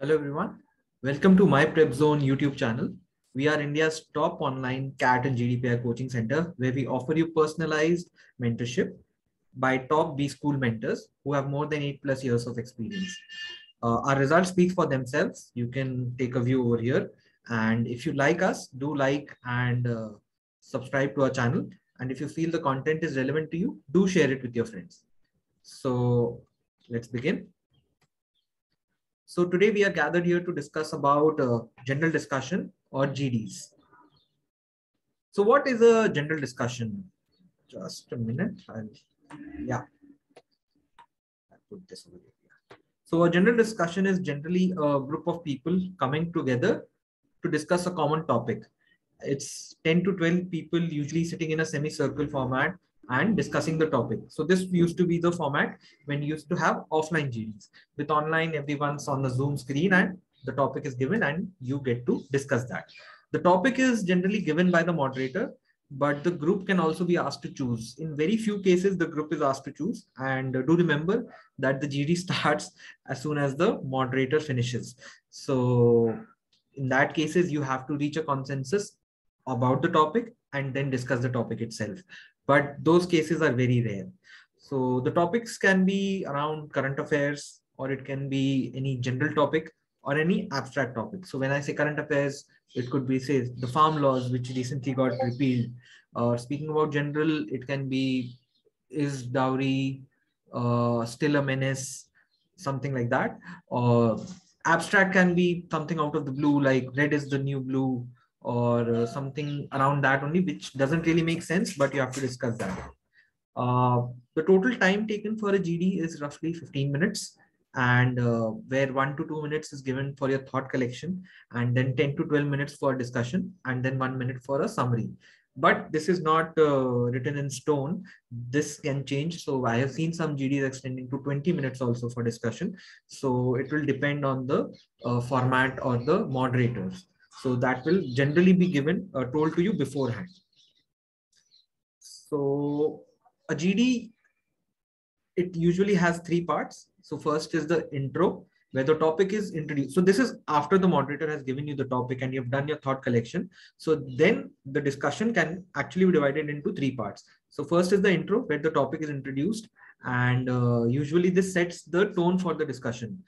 Hello everyone, welcome to My PrepZone YouTube channel. We are India's top online CAT and GDPI coaching center where we offer you personalized mentorship by top B school mentors who have more than 8+ years of experience. Our results speak for themselves. You can take a view over here, and if you like us, do like and subscribe to our channel, and if you feel the content is relevant to you, do share it with your friends. So let's begin. So today we are gathered here to discuss about general discussion or GDs. So what is a general discussion? Just a minute. I'll put this over here. So a general discussion is generally a group of people coming together to discuss a common topic. It's 10 to 12 people usually sitting in a semicircle format and discussing the topic. So this used to be the format when you used to have offline GDs. With online, everyone's on the Zoom screen and the topic is given and you get to discuss that. The topic is generally given by the moderator, but the group can also be asked to choose. In very few cases, the group is asked to choose, and do remember that the GD starts as soon as the moderator finishes. So in that cases, you have to reach a consensus about the topic and then discuss the topic itself. But those cases are very rare. So the topics can be around current affairs, or it can be any general topic or any abstract topic. So when I say current affairs, it could be, say, the farm laws, which recently got repealed. Speaking about general, it can be, is dowry still a menace? Something like that. Or abstract can be something out of the blue, like red is the new blue, or something around that only, which doesn't really make sense, but you have to discuss that. The total time taken for a GD is roughly 15 minutes, and where 1 to 2 minutes is given for your thought collection, and then 10 to 12 minutes for discussion, and then 1 minute for a summary. But this is not written in stone. This can change. So I have seen some GDs extending to 20 minutes also for discussion. So it will depend on the format or the moderators. So that will generally be given or told to you beforehand. So a GD, it usually has 3 parts. So first is the intro, where the topic is introduced. So this is after the moderator has given you the topic and you've done your thought collection. So then the discussion can actually be divided into 3 parts. So first is the intro, where the topic is introduced, and usually this sets the tone for the discussion.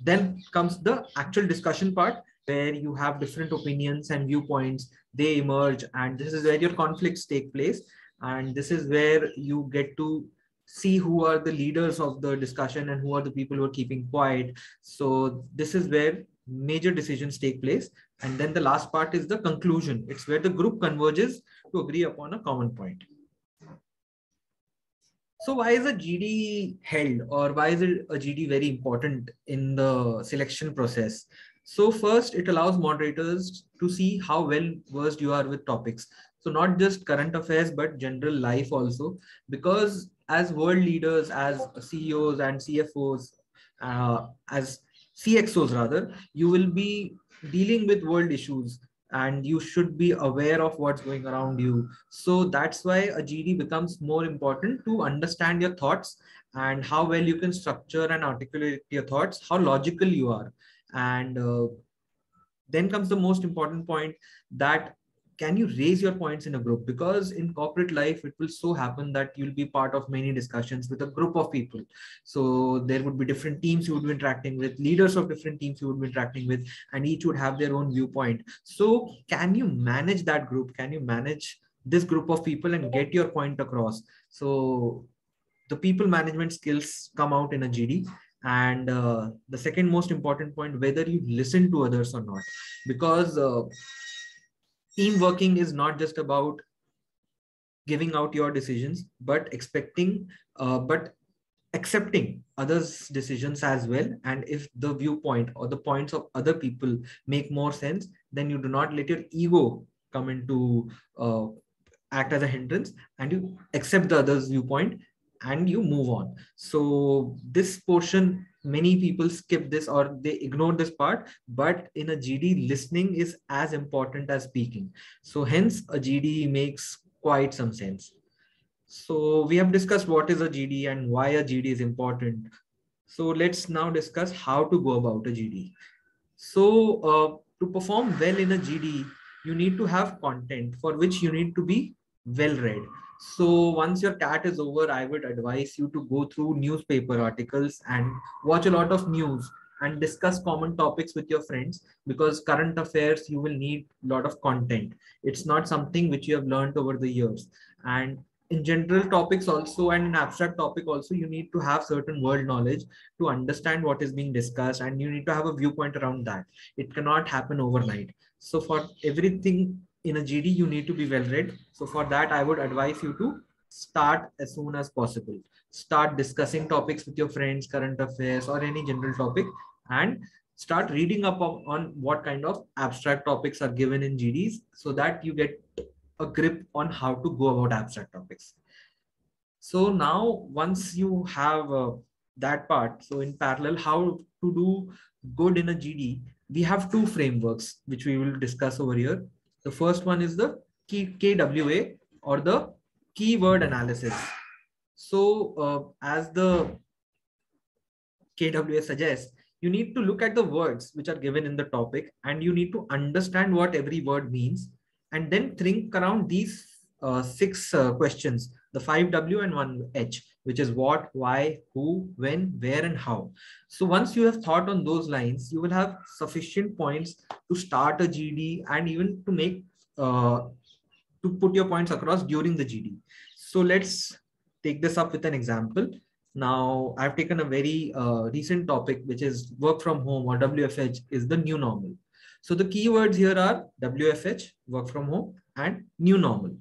Then comes the actual discussion part, where you have different opinions and viewpoints, they emerge, and this is where your conflicts take place, and this is where you get to see who are the leaders of the discussion and who are the people who are keeping quiet. So this is where major decisions take place. And then the last part is the conclusion. It's where the group converges to agree upon a common point. So why is a GD held, or why is a GD very important in the selection process? So first, it allows moderators to see how well versed you are with topics. So not just current affairs, but general life also, because as world leaders, as CEOs and CFOs, as CXOs rather, you will be dealing with world issues and you should be aware of what's going around you. So that's why a GD becomes more important to understand your thoughts and how well you can structure and articulate your thoughts, how logical you are. And then comes the most important point, that can you raise your points in a group? Because in corporate life, it will so happen that you'll be part of many discussions with a group of people. So there would be different teams you would be interacting with, leaders of different teams you would be interacting with, and each would have their own viewpoint. So can you manage that group? Can you manage this group of people and get your point across? So the people management skills come out in a GD. And the second most important point, whether you listen to others or not, because team working is not just about giving out your decisions, but accepting others' decisions as well. And if the viewpoint or the points of other people make more sense, then you do not let your ego come into act as a hindrance, and you accept the other's viewpoint and you move on. So this portion, many people skip this or they ignore this part, but in a GD, listening is as important as speaking. So hence a GD makes quite some sense. So we have discussed what is a GD and why a GD is important. So let's now discuss how to go about a GD. So to perform well in a GD, you need to have content for which you need to be well read. So once your CAT is over, I would advise you to go through newspaper articles and watch a lot of news and discuss common topics with your friends, because current affairs, you will need a lot of content. It's not something which you have learned over the years. And in general topics also, and in abstract topic also, you need to have certain world knowledge to understand what is being discussed, and you need to have a viewpoint around that. It cannot happen overnight. So for everything in a GD, you need to be well read. So for that, I would advise you to start as soon as possible. Start discussing topics with your friends, current affairs or any general topic, and start reading up on what kind of abstract topics are given in GDs, so that you get a grip on how to go about abstract topics. So now once you have that part, so in parallel, how to do good in a GD, we have two frameworks which we will discuss over here. The first one is the KWA or the keyword analysis. So as the KWA suggests, you need to look at the words which are given in the topic, and you need to understand what every word means, and then think around these six questions, the 5W and 1H, which is what, why, who, when, where, and how. So once you have thought on those lines, you will have sufficient points to start a GD, and even to make, to put your points across during the GD. So let's take this up with an example. Now I've taken a very recent topic, which is work from home, or WFH is the new normal. So the keywords here are WFH, work from home, and new normal.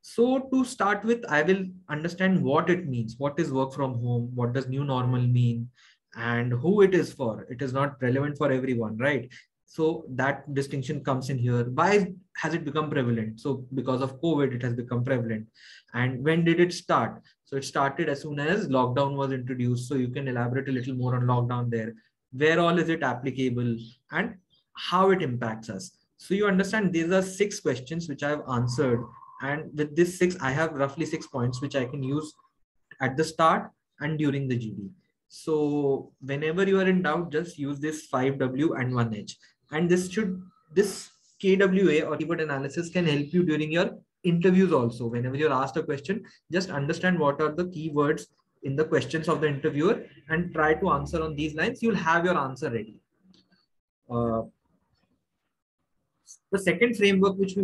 So to start with, I will understand what it means. What is work from home? What does new normal mean? And who it is for? It is not relevant for everyone, right? So that distinction comes in here. Why has it become prevalent? So because of COVID, it has become prevalent. And when did it start? So it started as soon as lockdown was introduced. So you can elaborate a little more on lockdown there. Where all is it applicable? And how it impacts us. So you understand these are six questions which I have answered, and with this six, I have roughly 6 points which I can use at the start and during the GD. So whenever you are in doubt, just use this 5W and 1H, and this KWA or keyword analysis can help you during your interviews also. Whenever you're asked a question, just understand what are the keywords in the questions of the interviewer and try to answer on these lines. You'll have your answer ready. The second framework which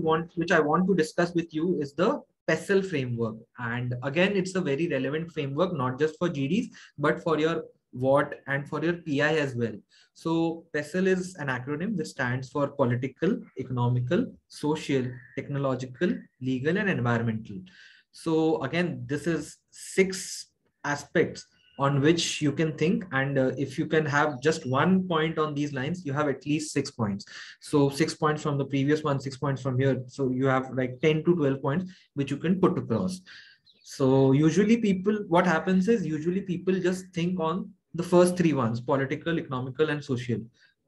I want to discuss with you is the PESTLE framework. And again, it's a very relevant framework, not just for GDs, but for your WAT and for your PI as well. So PESTLE is an acronym which stands for political, economical, social, technological, legal, and environmental. So again, this is 6 aspects on which you can think, and if you can have just 1 point on these lines, you have at least 6 points. So 6 points from the previous one, 6 points from here. So you have like 10 to 12 points which you can put across. So usually people, what happens is usually people just think on the first 3 ones, political, economical, and social.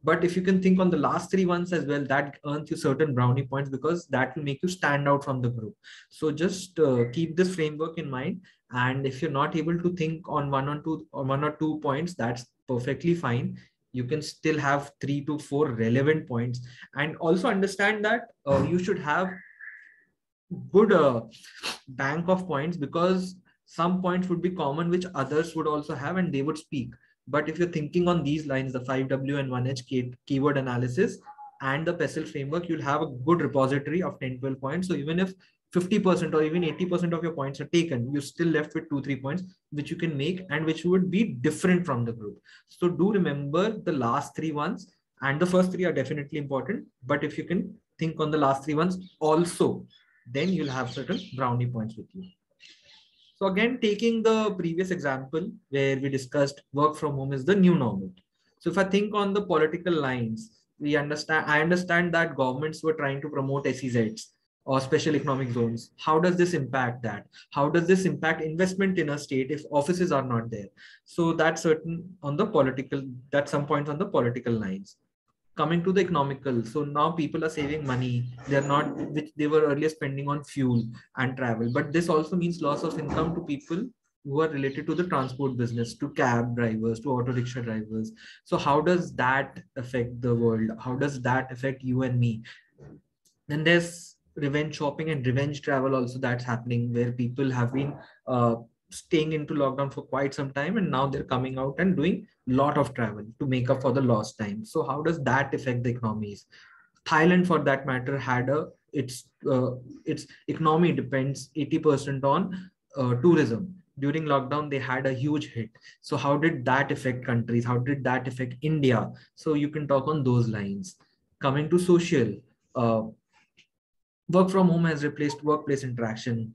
But if you can think on the last 3 ones as well, that earns you certain brownie points, because that will make you stand out from the group. So just keep this framework in mind. And if you're not able to think on one or two points, that's perfectly fine. You can still have 3 to 4 relevant points. And also understand that you should have good bank of points, because some points would be common, which others would also have, and they would speak. But if you're thinking on these lines, the 5W and 1H keyword analysis and the PESTLE framework, you'll have a good repository of 10, 12 points. So even if 50% or even 80% of your points are taken, you're still left with 2, 3 points, which you can make and which would be different from the group. So do remember the last 3 ones, and the first 3 are definitely important. But if you can think on the last 3 ones also, then you'll have certain brownie points with you. So again, taking the previous example where we discussed work from home is the new normal. So if I think on the political lines, I understand that governments were trying to promote SEZs or special economic zones. How does this impact that? How does this impact investment in a state if offices are not there? So that's certain on the political, that's some points on the political lines. Coming to the economical, so now people are saving money. They're not, which they were earlier spending on fuel and travel, but this also means loss of income to people who are related to the transport business, to cab drivers, to auto rickshaw drivers. So how does that affect the world? How does that affect you and me? Then there's revenge shopping and revenge travel also that's happening, where people have been staying into lockdown for quite some time, and now they're coming out and doing a lot of travel to make up for the lost time. So how does that affect the economies? Thailand, for that matter, had its economy depends 80% on tourism. During lockdown, they had a huge hit. So how did that affect countries? How did that affect India? So you can talk on those lines. Coming to social, work from home has replaced workplace interaction.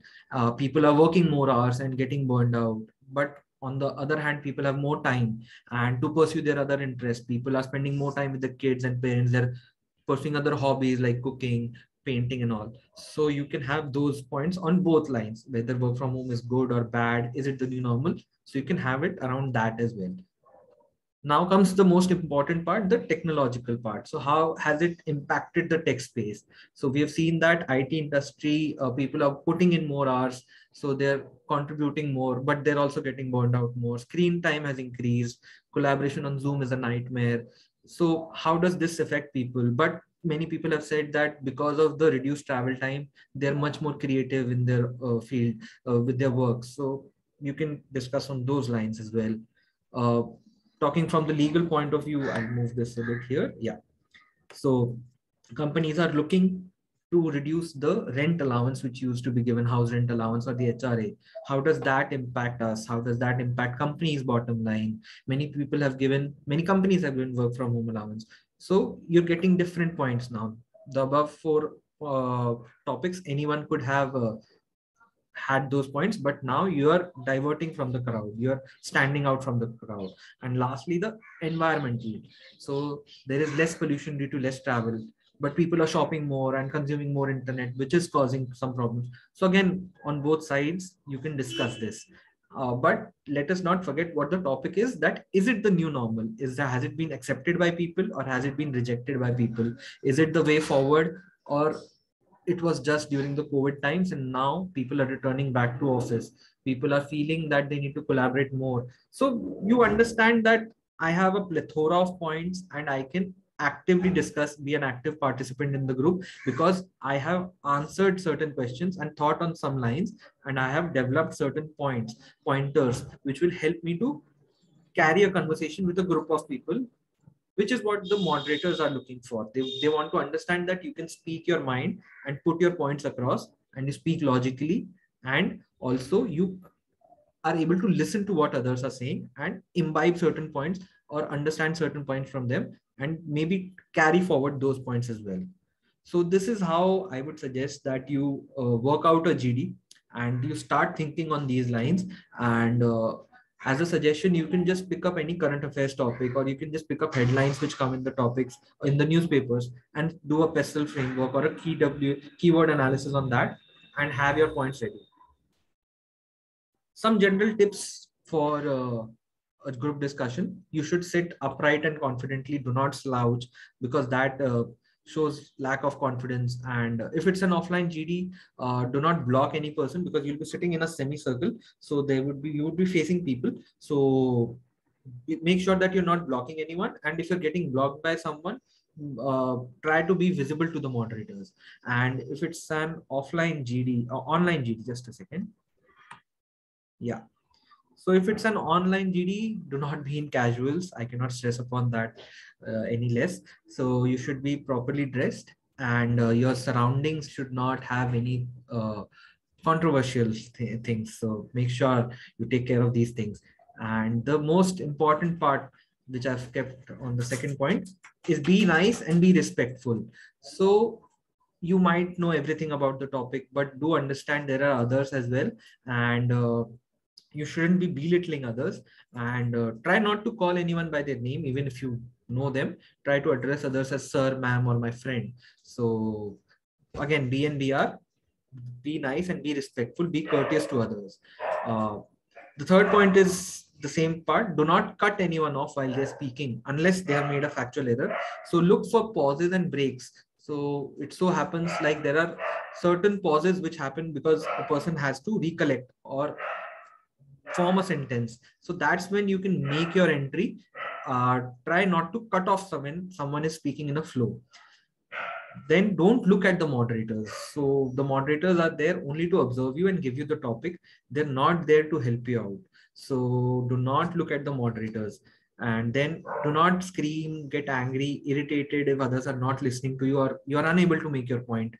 People are working more hours and getting burned out. But on the other hand, people have more time and to pursue their other interests. People are spending more time with the kids and parents. They're pursuing other hobbies like cooking, painting and all. So you can have those points on both lines, whether work from home is good or bad, is it the new normal? So you can have it around that as well. Now comes the most important part, the technological part. So how has it impacted the tech space? So we have seen that IT industry, people are putting in more hours, so they're contributing more, but they're also getting burned out more. Screen time has increased. Collaboration on Zoom is a nightmare. So how does this affect people? But many people have said that because of the reduced travel time, they're much more creative in their field with their work. So you can discuss on those lines as well. Talking from the legal point of view, I'll move this a bit here. Yeah. So companies are looking to reduce the rent allowance, which used to be given, house rent allowance or the HRA. How does that impact us? How does that impact companies' bottom line? Many companies have given work from home allowance. So you're getting different points now. The above four topics, anyone could have had those points, but now you are diverting from the crowd. You're standing out from the crowd. And lastly, the environmental. So there is less pollution due to less travel, but people are shopping more and consuming more internet, which is causing some problems. So again, on both sides, you can discuss this. But let us not forget what the topic is, that is it the new normal? Has it been accepted by people or has it been rejected by people? Is it the way forward or it was just during the COVID times and now people are returning back to office? People are feeling that they need to collaborate more. So you understand that I have a plethora of points and I can actively discuss, be an active participant in the group because I have answered certain questions and thought on some lines and I have developed certain pointers, which will help me to carry a conversation with a group of people, which is what the moderators are looking for. They want to understand that you can speak your mind and put your points across and you speak logically and also you are able to listen to what others are saying and imbibe certain points or understand certain points from them and maybe carry forward those points as well. So this is how I would suggest that you work out a GD and you start thinking on these lines. And as a suggestion, you can just pick up any current affairs topic or you can just pick up headlines which come in the topics in the newspapers and do a PESTLE framework or a keyword analysis on that and have your points ready. Some general tips for a group discussion. You should sit upright and confidently, do not slouch because that shows lack of confidence. And if it's an offline GD, do not block any person because you'll be sitting in a semicircle. So you would be facing people. So make sure that you're not blocking anyone. And if you're getting blocked by someone, try to be visible to the moderators. And if it's an offline GD or online GD, just a second. Yeah. So if it's an online GD, do not be in casuals. I cannot stress upon that any less. So you should be properly dressed and your surroundings should not have any controversial things. So make sure you take care of these things. And the most important part, which I've kept on the second point, is be nice and be respectful. So you might know everything about the topic, but do understand there are others as well. And you shouldn't be belittling others and try not to call anyone by their name. Even if you know them, try to address others as sir, ma'am, or my friend. So again, BNBR, be nice and be respectful, be courteous to others. The third point is the same part. Do not cut anyone off while they're speaking unless they have made a factual error. So look for pauses and breaks. So it so happens like there are certain pauses which happen because a person has to recollect or form a sentence. So that's when you can make your entry. Try not to cut off someone is speaking in a flow. Then don't look at the moderators. So the moderators are there only to observe you and give you the topic. They're not there to help you out. So do not look at the moderators. And then do not scream, get angry, irritated if others are not listening to you or you are unable to make your point.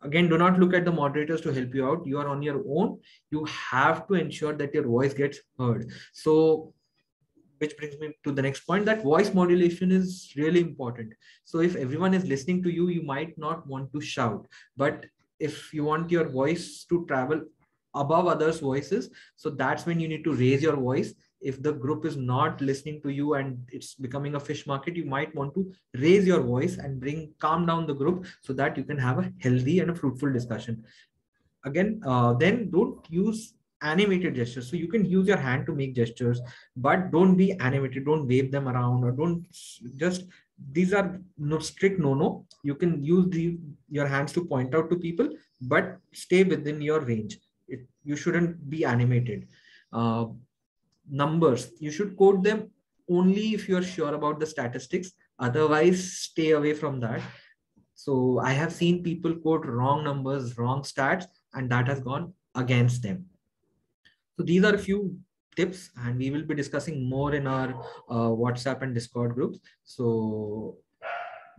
Again, do not look at the moderators to help you out. You are on your own. You have to ensure that your voice gets heard. So, which brings me to the next point, that voice modulation is really important. So if everyone is listening to you, you might not want to shout, but if you want your voice to travel above others' voices, so that's when you need to raise your voice. If the group is not listening to you and it's becoming a fish market, you might want to raise your voice and calm down the group so that you can have a healthy and a fruitful discussion. Again, then don't use animated gestures. So you can use your hand to make gestures, but don't be animated. Don't wave them around or don't just, these are no strict no-no. You can use your hands to point out to people, but stay within your range. You shouldn't be animated. Numbers, you should quote them only if you're sure about the statistics. Otherwise, stay away from that. So I have seen people quote wrong numbers, wrong stats, and that has gone against them. So these are a few tips, and we will be discussing more in our WhatsApp and Discord groups. So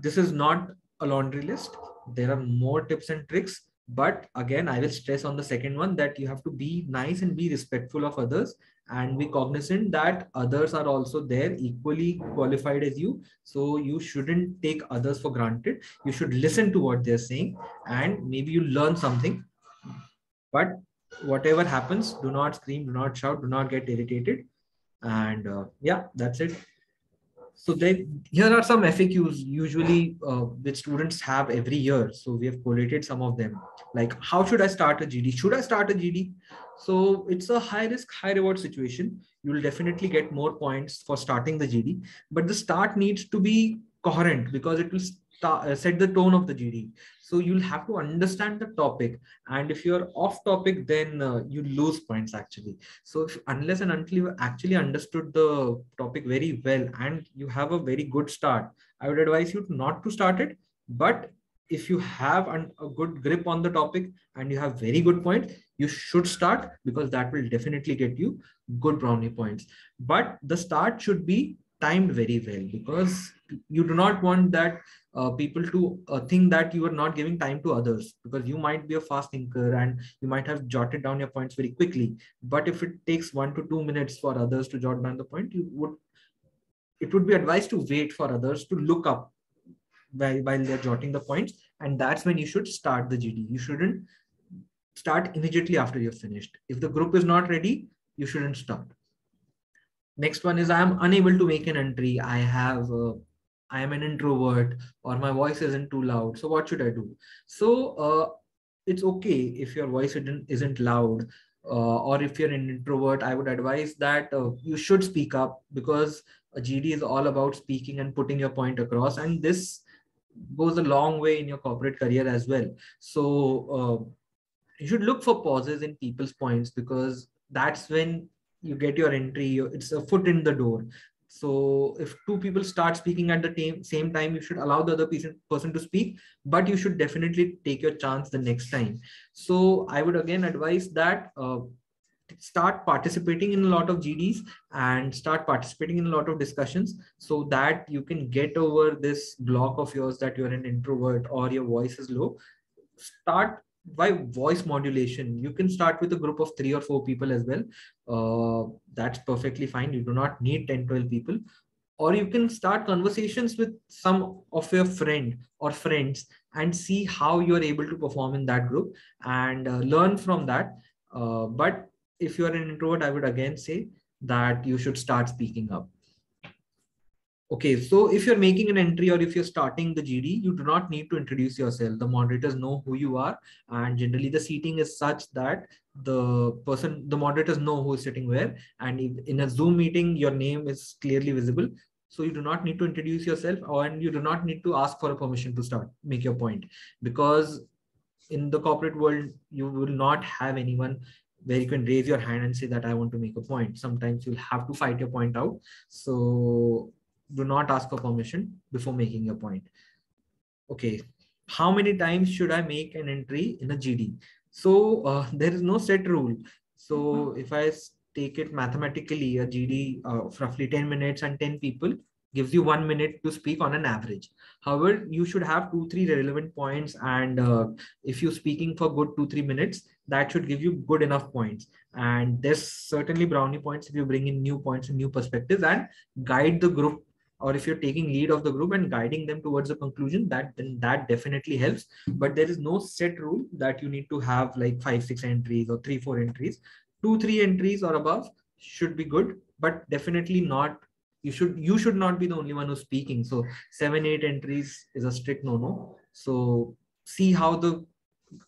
this is not a laundry list. There are more tips and tricks, but again, I will stress on the second one that you have to be nice and be respectful of others and be cognizant that others are also there equally qualified as you. So you shouldn't take others for granted. You should listen to what they're saying and maybe you learn something, but whatever happens, do not scream, do not shout, do not get irritated. And yeah, that's it. So here are some FAQs usually which students have every year. So we have collated some of them, like how should I start a GD? Should I start a GD? So it's a high risk, high reward situation. You will definitely get more points for starting the GD, but the start needs to be coherent because it will set the tone of the GD. So you'll have to understand the topic, and if you're off topic, then you lose points actually. So unless and until you actually understood the topic very well and you have a very good start, I would advise you not to start it. But if you have a good grip on the topic and you have very good points, you should start, because that will definitely get you good brownie points. But the start should be timed very well, because you do not want that people to think that you are not giving time to others, because you might be a fast thinker and you might have jotted down your points very quickly. But if it takes 1 to 2 minutes for others to jot down the point, it would be advised to wait for others to look up while they're jotting the points. And that's when you should start the GD. You shouldn't start immediately after you're finished. If the group is not ready, you shouldn't start. Next one is, I am unable to make an entry. I am an introvert, or my voice isn't too loud. So what should I do? So it's okay if your voice isn't loud, or if you're an introvert, I would advise that you should speak up, because a GD is all about speaking and putting your point across. And this goes a long way in your corporate career as well. So you should look for pauses in people's points, because that's when you get your entry. It's a foot in the door. So if two people start speaking at the same time, you should allow the other person to speak, but you should definitely take your chance the next time. So I would again advise that start participating in a lot of GDs and start participating in a lot of discussions, so that you can get over this block of yours that you're an introvert or your voice is low. Start by voice modulation. You can start with a group of 3 or 4 people as well. That's perfectly fine. You do not need 10-12 people. Or you can start conversations with some of your friend or friends and see how you're able to perform in that group and learn from that. But if you're an introvert, I would again say that you should start speaking up. Okay, so if you're making an entry or if you're starting the GD, you do not need to introduce yourself. The moderators know who you are, and generally the seating is such that the moderators know who is sitting where, and in a Zoom meeting, your name is clearly visible. So you do not need to introduce yourself, and you do not need to ask for a permission to make your point, because in the corporate world, you will not have anyone where you can raise your hand and say that I want to make a point. Sometimes you'll have to fight your point out. So do not ask for permission before making your point. Okay, how many times should I make an entry in a GD? So there is no set rule. So if I take it mathematically, a GD of roughly 10 minutes and 10 people gives you 1 minute to speak on an average. However, you should have 2-3 relevant points, and if you're speaking for good 2-3 minutes, that should give you good enough points. And there's certainly brownie points if you bring in new points and new perspectives and guide the group, or if you're taking lead of the group and guiding them towards a conclusion, then that definitely helps. But there is no set rule that you need to have like 5-6 entries or 3-4 entries. 2-3 entries or above should be good, but definitely not. You should not be the only one who's speaking. So 7-8 entries is a strict no-no. So see how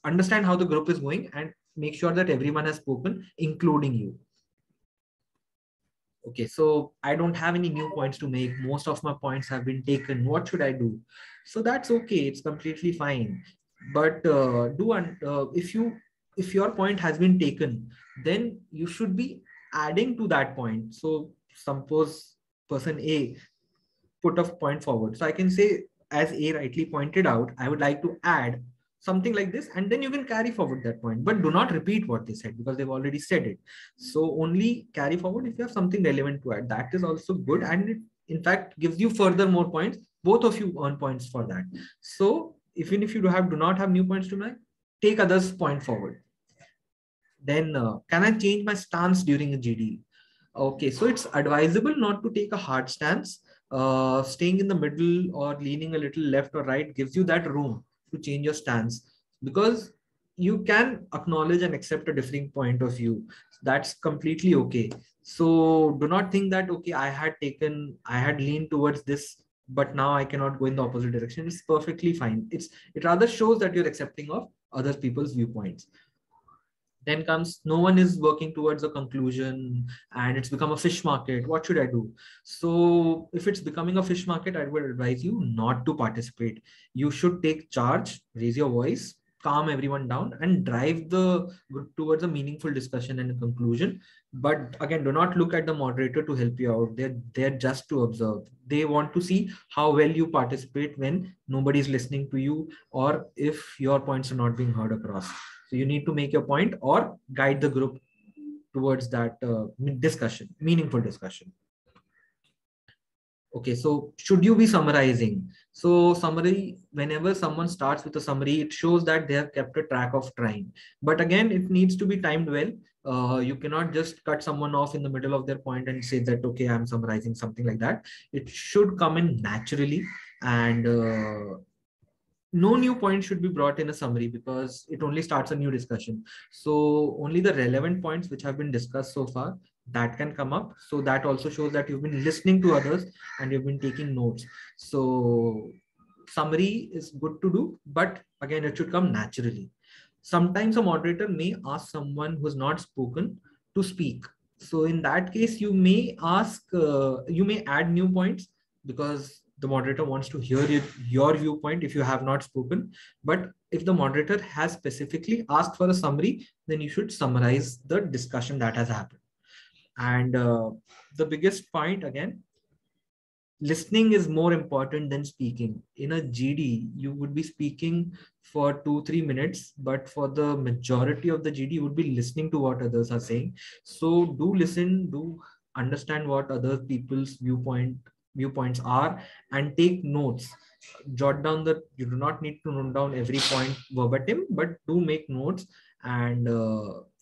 understand how the group is going and make sure that everyone has spoken, including you. Okay, so I don't have any new points to make. Most of my points have been taken. What should I do? So that's okay. It's completely fine. But if your point has been taken, then you should be adding to that point. So suppose person A put a point forward. So I can say, as A rightly pointed out, I would like to add something like this, and then you can carry forward that point, but do not repeat what they said because they've already said it. So only carry forward if you have something relevant to add. That is also good. And it, in fact, gives you further more points. Both of you earn points for that. So even if you do not have new points to make, take others' point forward. Then can I change my stance during a GD? Okay, so it's advisable not to take a hard stance. Staying in the middle or leaning a little left or right gives you that room to change your stance, because you can acknowledge and accept a differing point of view. That's completely okay. So do not think that, okay, I had leaned towards this, but now I cannot go in the opposite direction. It's perfectly fine. It rather shows that you're accepting of other people's viewpoints. Then comes, no one is working towards a conclusion and it's become a fish market. What should I do? So if it's becoming a fish market, I would advise you not to participate. You should take charge, raise your voice, calm everyone down, and drive the group towards a meaningful discussion and a conclusion. But again, do not look at the moderator to help you out. They're just to observe. They want to see how well you participate when nobody's listening to you, or if your points are not being heard across. So you need to make your point or guide the group towards that discussion, meaningful discussion. Okay, so should you be summarizing? So summary, whenever someone starts with a summary, it shows that they have kept a track of time. But again, it needs to be timed well. You cannot just cut someone off in the middle of their point and say that, okay, I'm summarizing, something like that. It should come in naturally, and no new point should be brought in a summary because it only starts a new discussion. So only the relevant points which have been discussed so far, that can come up. So that also shows that you've been listening to others and you've been taking notes. So summary is good to do, but again, it should come naturally. Sometimes a moderator may ask someone who's not spoken to speak. So in that case, you may add new points because the moderator wants to hear your viewpoint if you have not spoken. But if the moderator has specifically asked for a summary, then you should summarize the discussion that has happened. And the biggest point, again, listening is more important than speaking. In a GD, you would be speaking for 2-3 minutes, but for the majority of the GD, you would be listening to what others are saying. So do listen, do understand what other people's viewpoints are, and take notes. Jot down you do not need to note down every point verbatim, but do make notes, and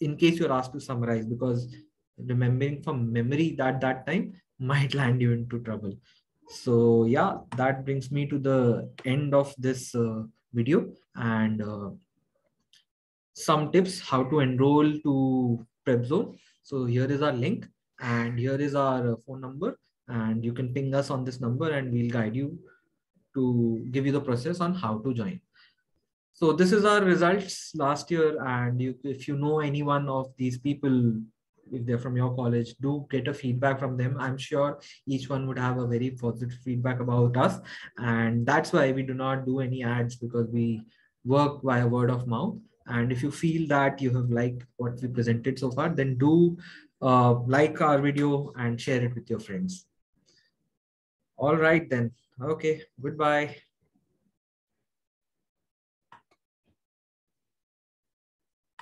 in case you're asked to summarize, because remembering from memory that time might land you into trouble. So yeah, that brings me to the end of this video, and some tips how to enroll to PrepZone. So here is our link, and here is our phone number. And you can ping us on this number and we'll guide you to give you the process on how to join. So this is our results last year. And if you know any one of these people, if they're from your college, do get a feedback from them. I'm sure each one would have a very positive feedback about us. And that's why we do not do any ads, because we work via word of mouth. And if you feel that you have liked what we presented so far, then do like our video and share it with your friends. All right then. Okay. Goodbye.